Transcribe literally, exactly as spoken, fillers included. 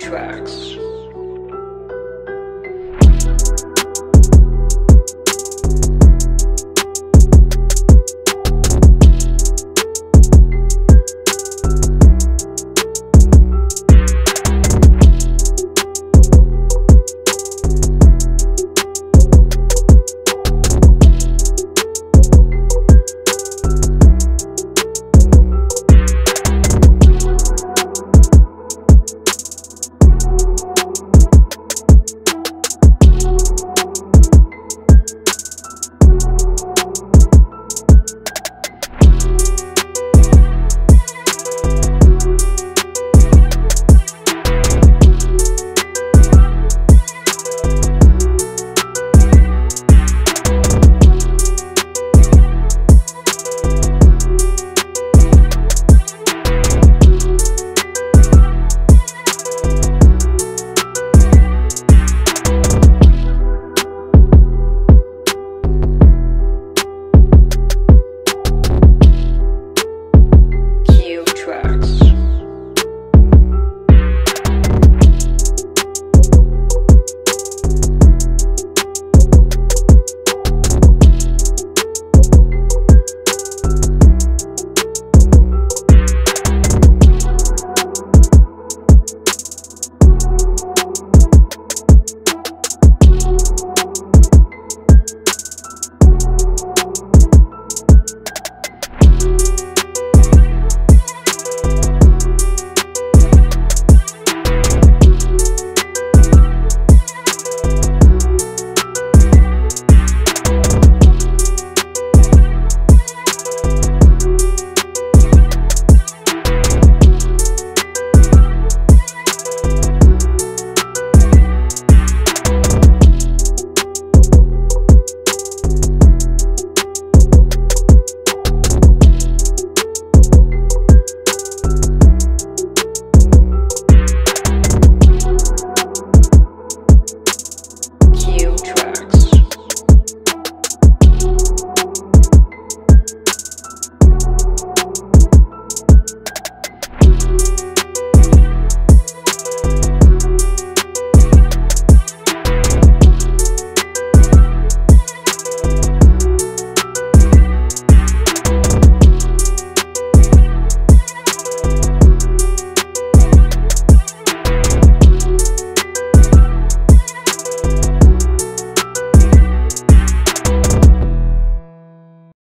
K Y U Tracks.